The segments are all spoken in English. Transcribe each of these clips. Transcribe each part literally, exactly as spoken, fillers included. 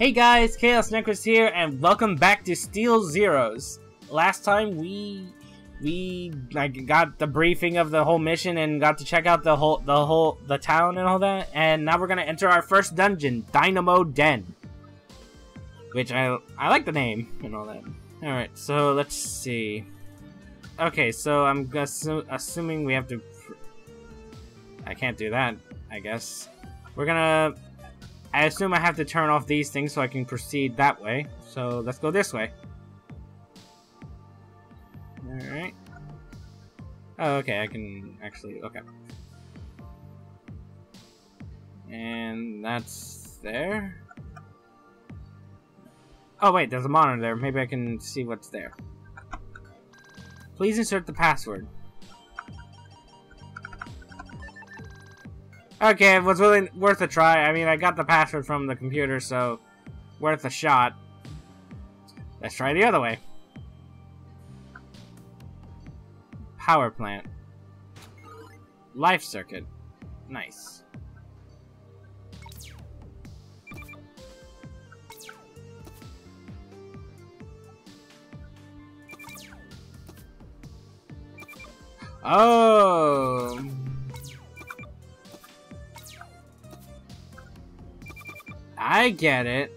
Hey guys, Chaos Necros here, and welcome back to Steel Zeros. Last time we we like got the briefing of the whole mission and got to check out the whole the whole the town and all that, and now we're gonna enter our first dungeon, Dynamo Den, which I I like the name and all that. All right, so let's see. Okay, so I'm assu assuming we have to. I can't do that, I guess. We're gonna... I assume I have to turn off these things so I can proceed that way. So, let's go this way. Alright. Oh, okay, I can actually... Okay. And that's there. Oh, wait, there's a monitor there. Maybe I can see what's there. Please insert the password. Okay, it was really worth a try. I mean, I got the password from the computer, so worth a shot. Let's try the other way. Power plant. Life circuit. Nice. Oh... I get it.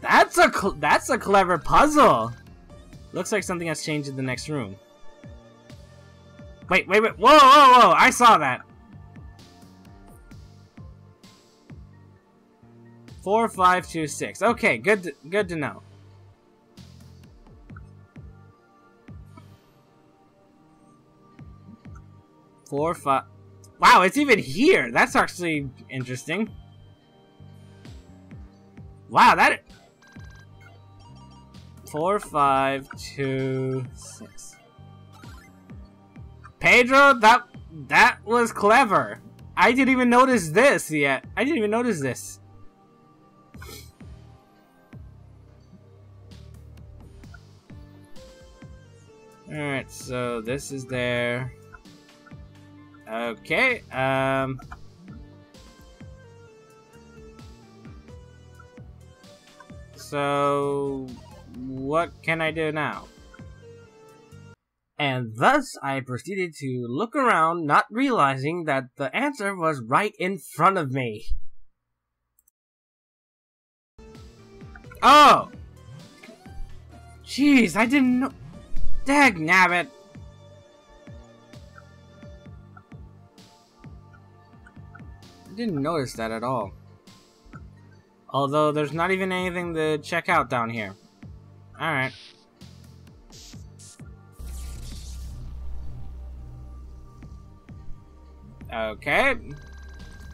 That's a cl that's a clever puzzle. Looks like something has changed in the next room. Wait, wait, wait! Whoa, whoa, whoa! I saw that. Four, five, two, six. Okay, good, to, good to know. Four, five. Wow, it's even here. That's actually interesting. Wow, that. Four, five, two, six. Pedro, that that was clever. I didn't even notice this yet. I didn't even notice this. All right, so this is there. Okay, um... so... what can I do now? And thus, I proceeded to look around, not realizing that the answer was right in front of me. Oh! Jeez, I didn't know... Dagnabbit! Didn't notice that at all. Although there's not even anything to check out down here. Alright. Okay.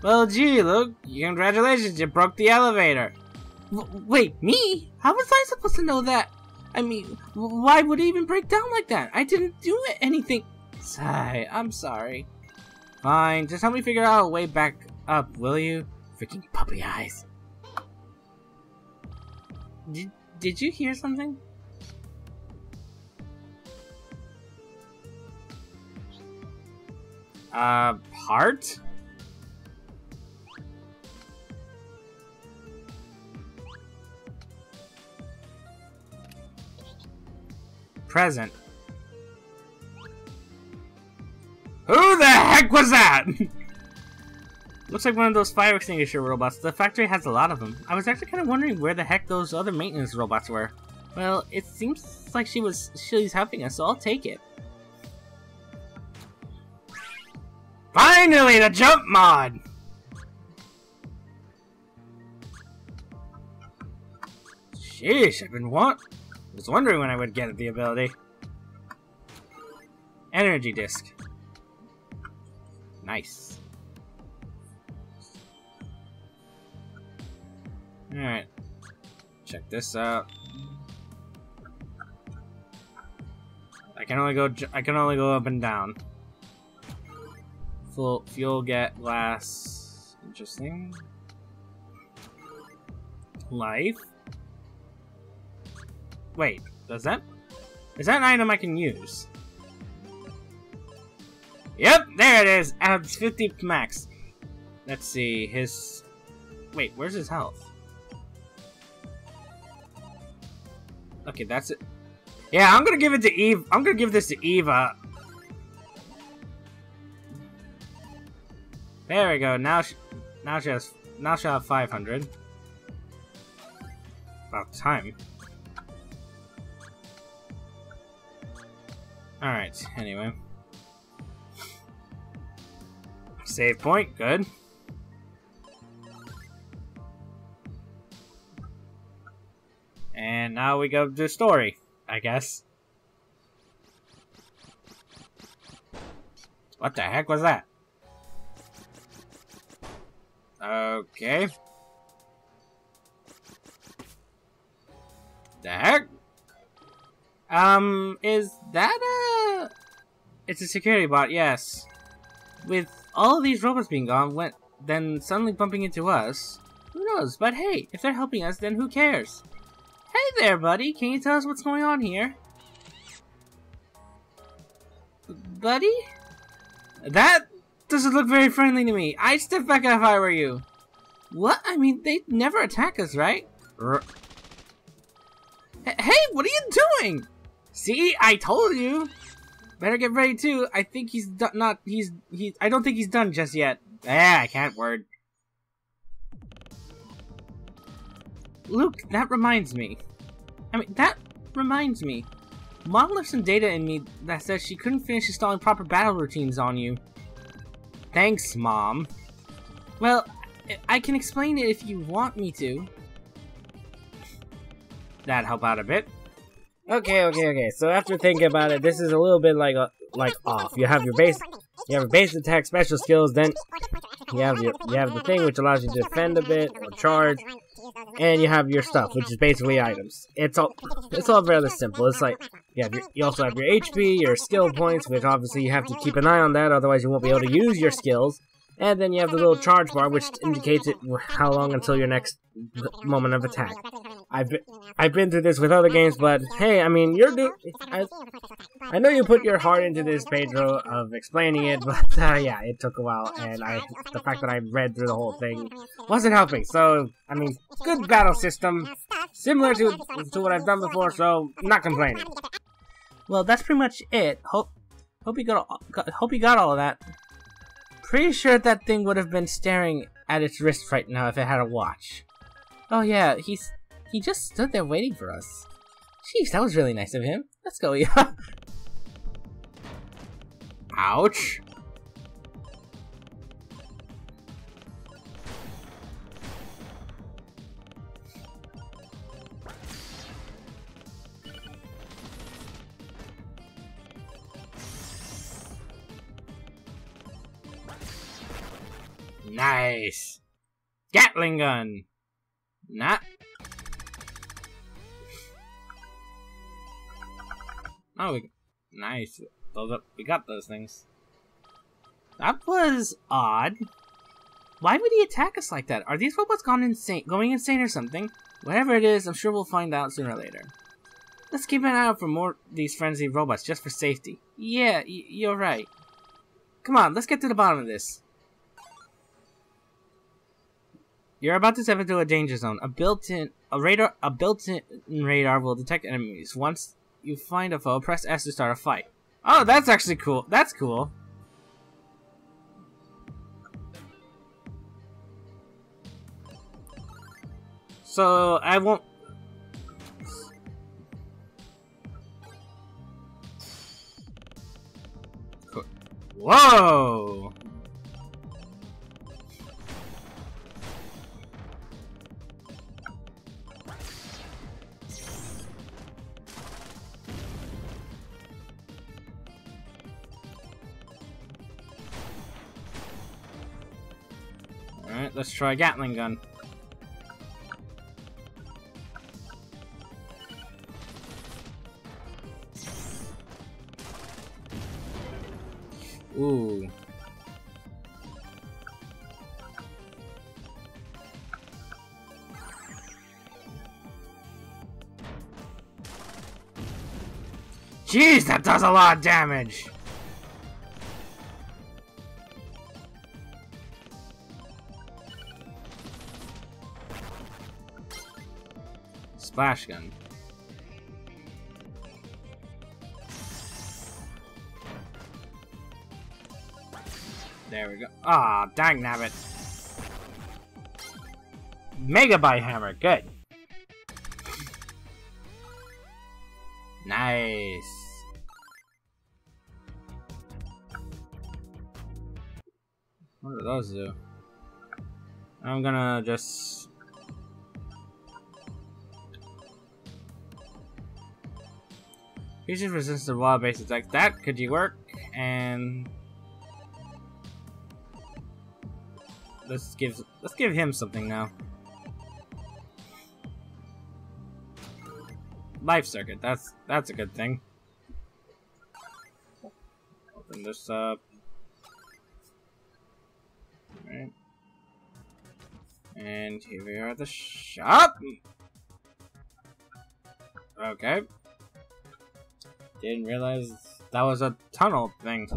Well, gee, Luke, congratulations, you broke the elevator. W wait, me? How was I supposed to know that? I mean, why would it even break down like that? I didn't do anything. Sigh, I'm sorry. Fine, just help me figure out a way back up, will you? Freaking puppy eyes. Did, did you hear something? Uh, heart? Present. Who the heck was that? Looks like one of those fire extinguisher robots. The factory has a lot of them. I was actually kind of wondering where the heck those other maintenance robots were. Well, it seems like she was she's helping us, so I'll take it. Finally, the jump mod! Sheesh, I've been want I was wondering when I would get the ability. Energy disc. Nice. Alright. Check this out. I can only go j I can only go up and down. Full fuel get glass. Interesting. Life. Wait, does that? Is that an item I can use? Yep, there it is. At fifty max. Let's see his. Wait, where's his health? Okay, that's it. Yeah, I'm gonna give it to Eve. I'm gonna give this to Eva. There we go. Now, she, now she has. Now she'll have five hundred. About time. Alright, anyway. Save point, good. And now we go to story, I guess. What the heck was that? Okay. The heck? Um, is that a... It's a security bot, yes. With all of these robots being gone, when, then suddenly bumping into us. Who knows? But hey, if they're helping us, then who cares? Hey there, buddy. Can you tell us what's going on here? Buddy? That doesn't look very friendly to me. I'd step back if I were you. What? I mean, they'd never attack us, right? R Hey, what are you doing? See, I told you. Better get ready too. I think he's done. Not he's he. I don't think he's done just yet. Ah, I can't word. Luke, that reminds me. I mean, that reminds me. Mom left some data in me that says she couldn't finish installing proper battle routines on you. Thanks, Mom. Well, I can explain it if you want me to. That help out a bit. Okay, okay, okay. So after thinking about it, this is a little bit like a, like off. You have your base, you have a base attack, special skills. Then you have your, you have the thing which allows you to defend a bit or charge, and you have your stuff, which is basically items. It's all it's all rather simple. It's like you have your, you also have your H P, your skill points, which obviously you have to keep an eye on that, otherwise you won't be able to use your skills. And then you have the little charge bar, which indicates it how long until your next moment of attack. I've been, I've been through this with other games, but hey, I mean, you're do I, I know you put your heart into this, Pedro, of explaining it, but uh, yeah, it took a while, and I the fact that I read through the whole thing wasn't helping. So, I mean, good battle system, similar to to what I've done before, so not complaining. Well, that's pretty much it. Hope hope you got hope you got all of that. Pretty sure that thing would have been staring at its wrist right now if it had a watch. Oh yeah, he's he just stood there waiting for us. Jeez, that was really nice of him. Let's go, yeah. Ouch. Nice! Gatling gun! Not. Oh, we... nice. Those up. We got those things. That was odd. Why would he attack us like that? Are these robots gone insane? Going insane or something? Whatever it is, I'm sure we'll find out sooner or later. Let's keep an eye out for more these frenzied robots just for safety. Yeah, y you're right. Come on, let's get to the bottom of this. You're about to step into a danger zone. A built-in a radar a built-in radar will detect enemies. Once you find a foe, press S to start a fight. Oh, that's actually cool. That's cool. So I won't. Whoa! Alright, let's try Gatling gun. Ooh. Jeez, that does a lot of damage. splash gun. There we go. Ah, oh, dang nabbit. Megabyte hammer, good. Nice. What do those do? I'm gonna just... Features resistance to wild-based attacks. That could you work? And let's give let's give him something now. Life circuit. That's that's a good thing. Open this up. All right. And here we are at the shop. Okay. Didn't realize that was a tunnel thing.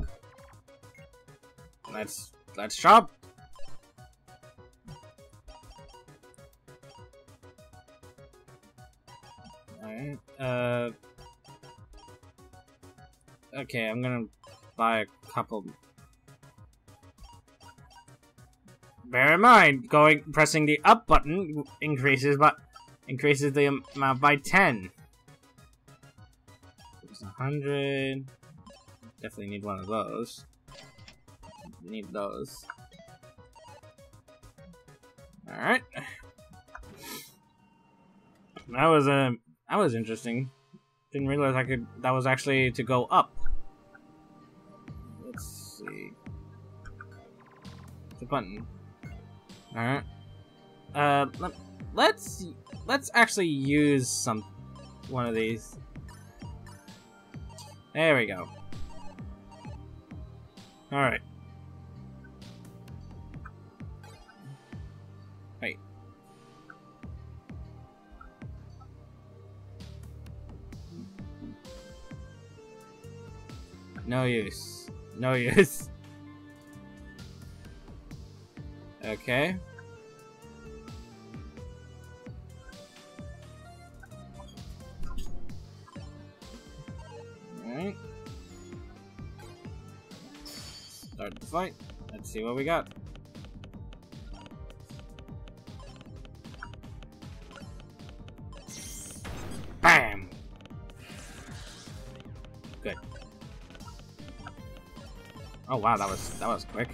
Let's let's shop. Alright, uh okay, I'm gonna buy a couple. Bear in mind, going pressing the up button increases but increases the amount by ten. one hundred. Definitely need one of those. Need those. Alright. That was a uh, that was interesting. Didn't realize I could that was actually to go up. Let's see. The button. Alright. Uh let, let's let's actually use some one of these. There we go. Alright. Wait. No use. No use. Okay. Start the fight. Let's see what we got. Bam! Good. Oh wow, that was that was quick.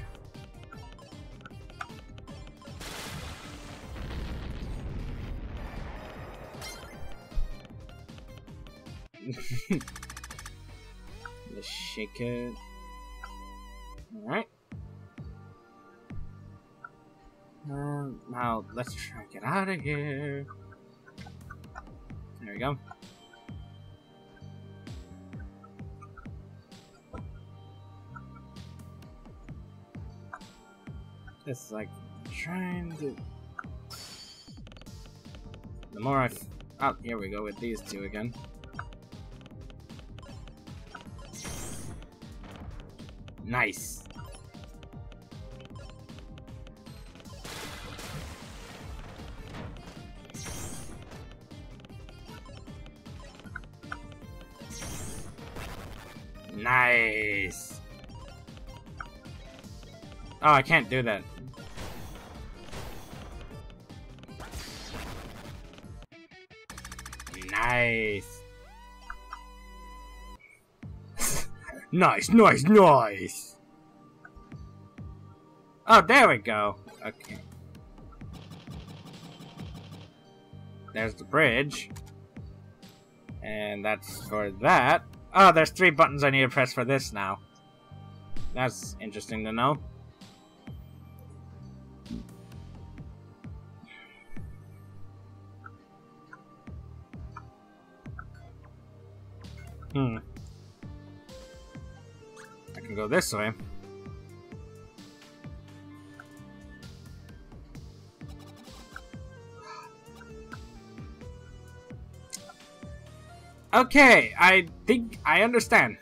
Let's shake it. Alright. Um, now, let's try and get out of here. There we go. It's like trying to. The more I. F oh, here we go with these two again. Nice. Nice. Oh, I can't do that. Nice. Nice, nice, nice! Oh, there we go. Okay. There's the bridge. And that's for that. Oh, there's three buttons I need to press for this now. That's interesting to know. Hmm. Go this way. Okay, I think I understand.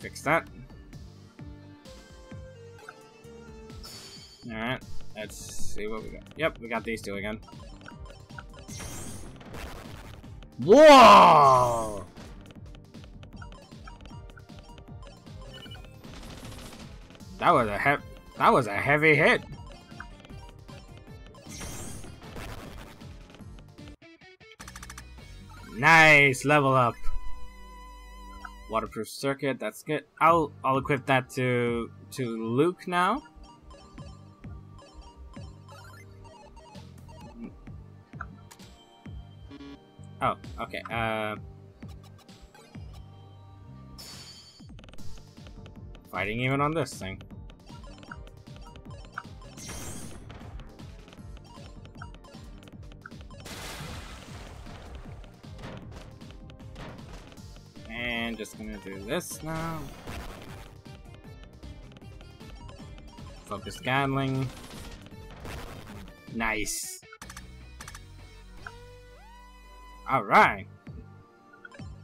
Fix that. All right. Let's see what we got. Yep, we got these two again. Whoa! That was a hep. That was a heavy hit. Nice, level up. Waterproof circuit, that's good. I'll I'll equip that to to Luke now. Oh, okay. Uh, fighting even on this thing. And just gonna do this now. Focus gambling. Nice. All right.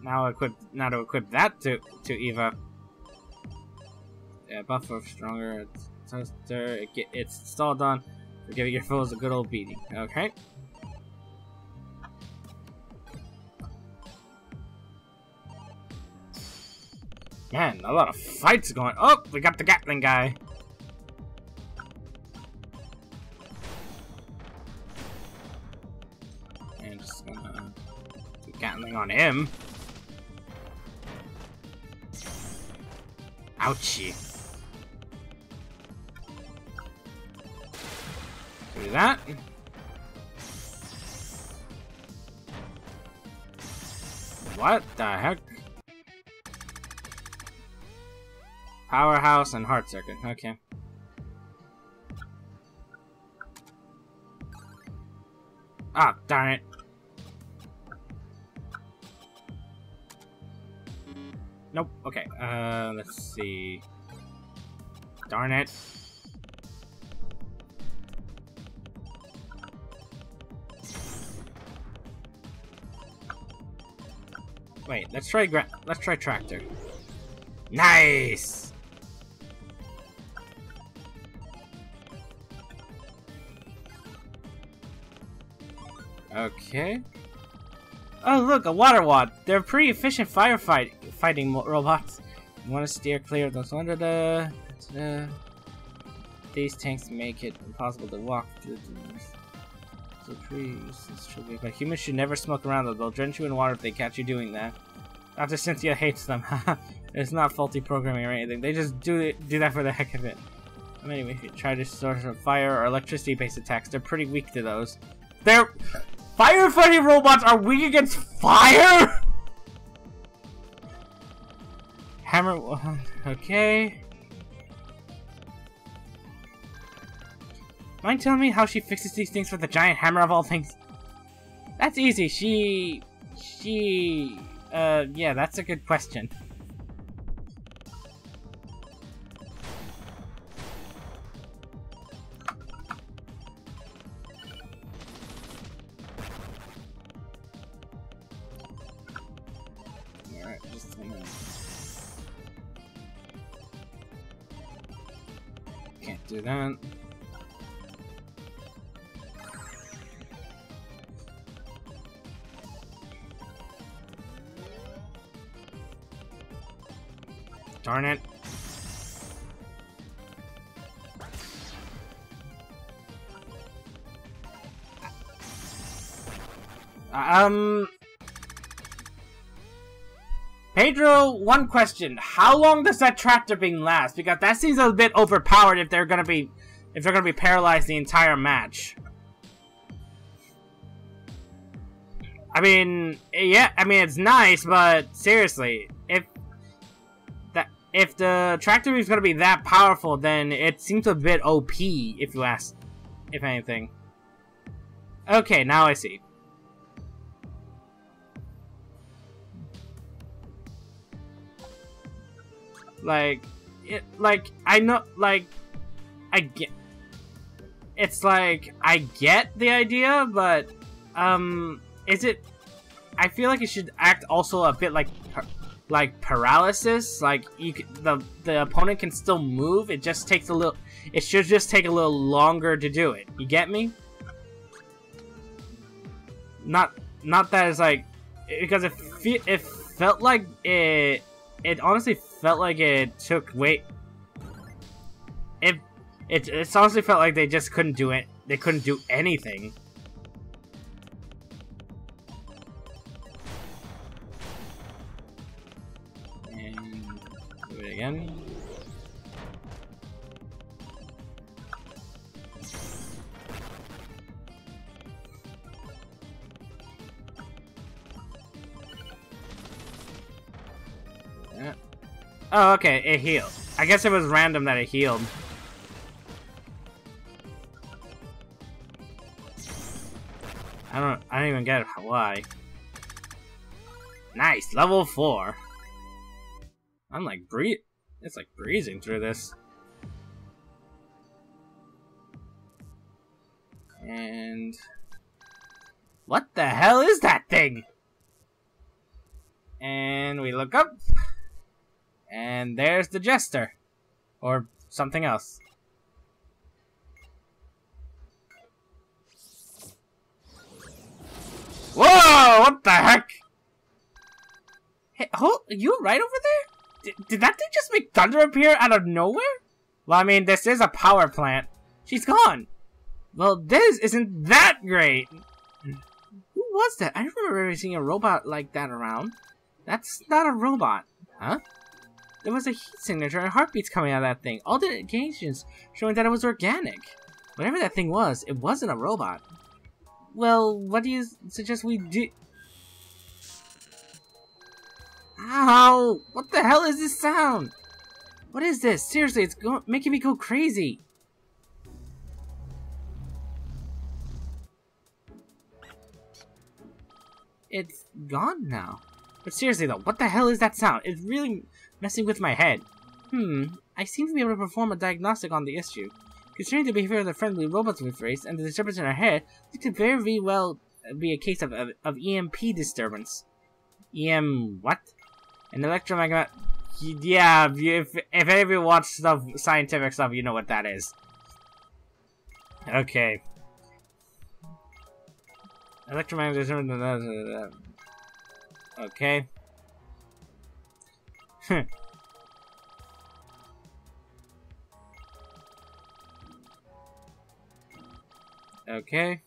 Now equip. Now to equip that to to Eva. Yeah, buffer stronger. Toaster. It get, it's installed on. For giving your foes a good old beating. Okay. Man, a lot of fights going. Oh, we got the Gatling guy. And just gonna do Gatling on him. Ouchie. Do that. What the heck? Powerhouse and heart circuit. Okay. Ah, darn it. Nope. Okay. Uh, let's see. Darn it. Wait. Let's try. Gra let's try tractor. Nice. Okay. Oh look, a water wad. They're pretty efficient firefight fighting robots. You want to steer clear of those under the. the These tanks make it impossible to walk through them. So pretty useless, truly. But humans should never smoke around them. They'll drench you in water if they catch you doing that. Doctor Cynthia hates them. It's not faulty programming or anything. They just do it, do that for the heck of it. I mean, if you try to source of fire or electricity-based attacks, they're pretty weak to those. They're. Firefighting robots are weak against fire?! Hammer... Okay... Mind telling me how she fixes these things with a giant hammer of all things? That's easy, she... She... Uh, yeah, that's a good question. Can't do that. Darn it. Um... Pedro, one question. How long does that tractor beam last? Because that seems a bit overpowered if they're gonna be if they're gonna be paralyzed the entire match. I mean, yeah, I mean it's nice, but seriously, if that if the tractor beam's gonna be that powerful, then it seems a bit O P if you ask, if anything. Okay, now I see. Like, it, like, I know, like, I get, it's like, I get the idea, but, um, is it, I feel like it should act also a bit like, like paralysis, like you c the the opponent can still move. It just takes a little. It should just take a little longer to do it. You get me? Not not that it's like, because it fe it felt like it. It honestly felt like it took wait. It it it honestly felt like they just couldn't do it. They couldn't do anything. Again. Yeah. Oh, okay, it healed. I guess it was random that it healed. I don't I don't even get it, why. Nice, level four. I'm like breathe. It's like breezing through this. And what the hell is that thing? And we look up, and there's the jester, or something else. Whoa! What the heck? Hey, hold, are you right over there? Did that thing just make thunder appear out of nowhere? Well, I mean, this is a power plant. She's gone. Well, this isn't that great. Who was that? I don't remember seeing a robot like that around. That's not a robot, huh? There was a heat signature and heartbeats coming out of that thing. All the indications showing that it was organic. Whatever that thing was, it wasn't a robot. Well, what do you suggest we do? Ow! What the hell is this sound? What is this? Seriously, it's go making me go crazy. It's gone now. But seriously though, what the hell is that sound? It's really messing with my head. Hmm, I seem to be able to perform a diagnostic on the issue. Considering the behavior of the friendly robots we've raised and the disturbance in our head, it could very well be a case of, of, of E M P disturbance. E M what? An electromagnetic... Yeah, if, if any of you watch stuff, scientific stuff, you know what that is. Okay. Electromagnetic... Okay. Okay. Okay.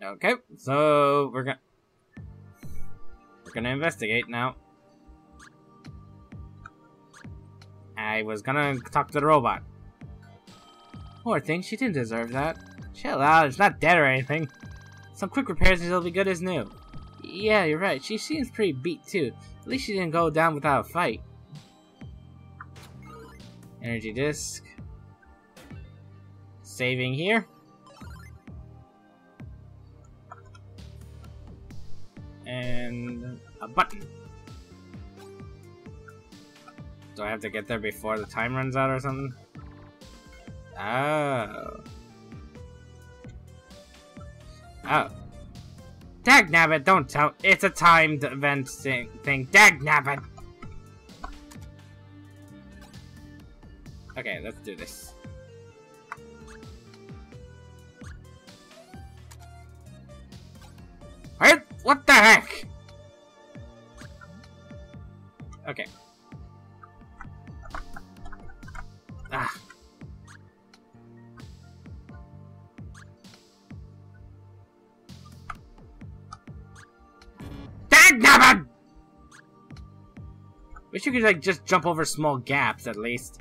Okay, so we're gonna we're gonna investigate now. I was gonna talk to the robot. Poor thing, she didn't deserve that. Chill out, it's not dead or anything. Some quick repairs and it'll be good as new. Yeah, you're right. She seems pretty beat too. At least she didn't go down without a fight. Energy disc. Saving here. And a button. Do I have to get there before the time runs out or something? Oh. Oh. Dagnabbit, don't tell. It's a timed event thing. Dagnabbit. Okay, let's do this. Alright, what the heck? Okay. Ah. Dagnabbit! Wish you could like just jump over small gaps at least.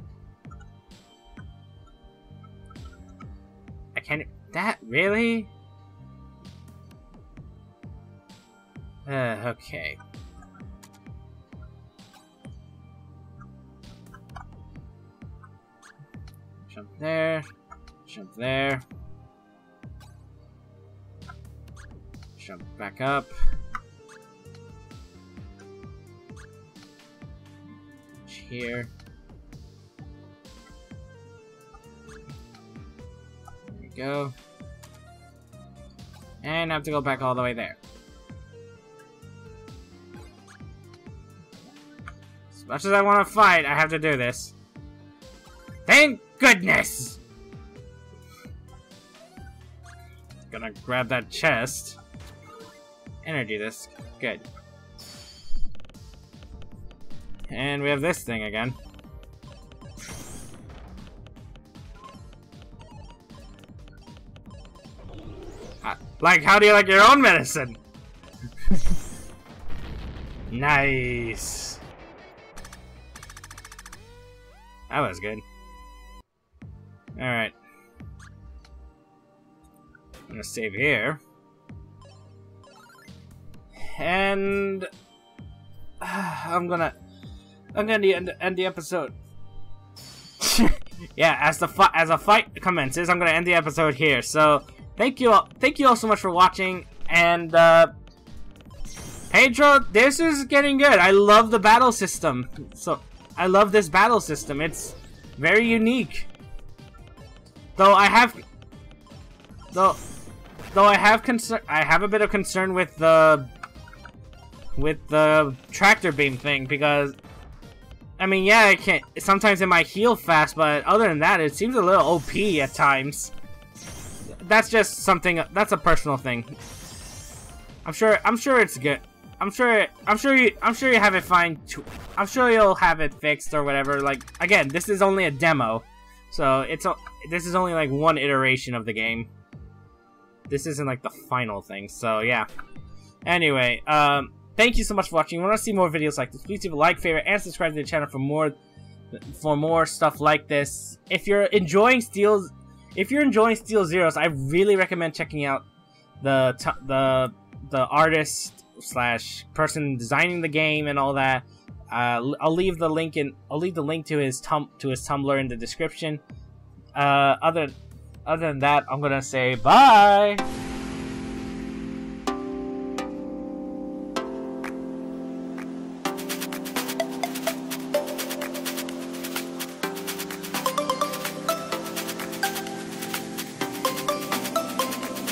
Can that really? Uh, okay. Jump there. Jump there. Jump back up. Here. we go. And I have to go back all the way there. As much as I want to fight, I have to do this. Thank goodness! Gonna grab that chest. Energy disc. Good. And we have this thing again. Uh, like, how do you like your own medicine? Nice. That was good. Alright. I'm gonna save here. And uh, I'm gonna I'm gonna end, end the episode. Yeah, as the fi as a fight commences, I'm gonna end the episode here. So thank you all thank you all so much for watching, and uh Pedro, this is getting good. I love the battle system. So I love this battle system. It's very unique. Though I have though though I have concern I have a bit of concern with the with the tractor beam thing, because I mean, yeah, I can't sometimes it might heal fast, but other than that it seems a little O P at times. That's just something, that's a personal thing. I'm sure I'm sure it's good. I'm sure I'm sure you I'm sure you have it fine too. I'm sure you'll have it fixed or whatever. Like, again, this is only a demo. So it's a, this is only like one iteration of the game. This isn't like the final thing. So yeah. Anyway, um thank you so much for watching. If you want to see more videos like this, please leave a like, favorite, and subscribe to the channel for more for more stuff like this. If you're enjoying Steel, if you're enjoying Steel Zeros, I really recommend checking out the the the artist slash person designing the game and all that. Uh, I'll leave the link in I'll leave the link to his tum to his Tumblr in the description. Uh, other other than that, I'm gonna say bye.